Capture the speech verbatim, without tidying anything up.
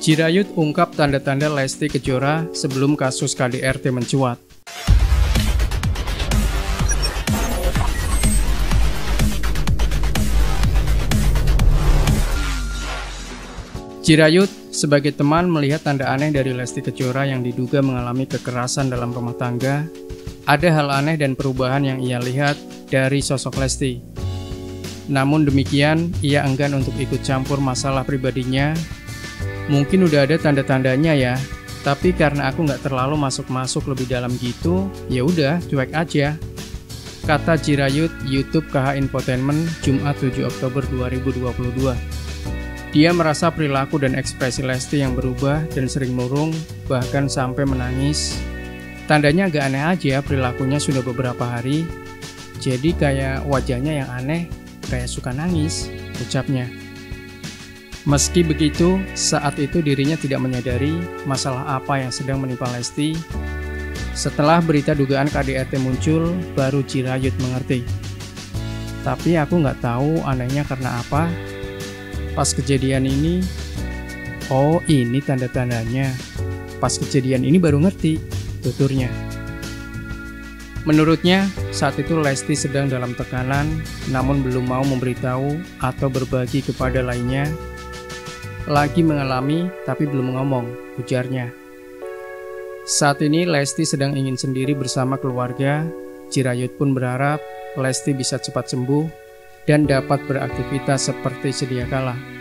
Jirayut ungkap tanda-tanda Lesti Kejora sebelum kasus K D R T mencuat. Jirayut sebagai teman melihat tanda aneh dari Lesti Kejora yang diduga mengalami kekerasan dalam rumah tangga. Ada hal aneh dan perubahan yang ia lihat dari sosok Lesti. Namun demikian, ia enggan untuk ikut campur masalah pribadinya. Mungkin udah ada tanda-tandanya ya, tapi karena aku nggak terlalu masuk-masuk lebih dalam gitu, ya udah cuek aja, kata Jirayut YouTube K H Infotainment Jumat tujuh Oktober dua ribu dua puluh dua. Dia merasa perilaku dan ekspresi Lesti yang berubah dan sering murung, bahkan sampai menangis. Tandanya agak aneh aja, perilakunya sudah beberapa hari, jadi kayak wajahnya yang aneh. Kayak suka nangis, ucapnya. Meski begitu, saat itu dirinya tidak menyadari masalah apa yang sedang menimpa Lesti. Setelah berita dugaan K D R T muncul, baru Jirayut mengerti. Tapi aku nggak tahu anehnya karena apa. Pas kejadian ini, oh ini tanda-tandanya. Pas kejadian ini baru ngerti, tuturnya. Menurutnya, saat itu Lesti sedang dalam tekanan, namun belum mau memberitahu atau berbagi kepada lainnya. Lagi mengalami, tapi belum ngomong, ujarnya. Saat ini Lesti sedang ingin sendiri bersama keluarga. Jirayut pun berharap Lesti bisa cepat sembuh dan dapat beraktivitas seperti sedia kala.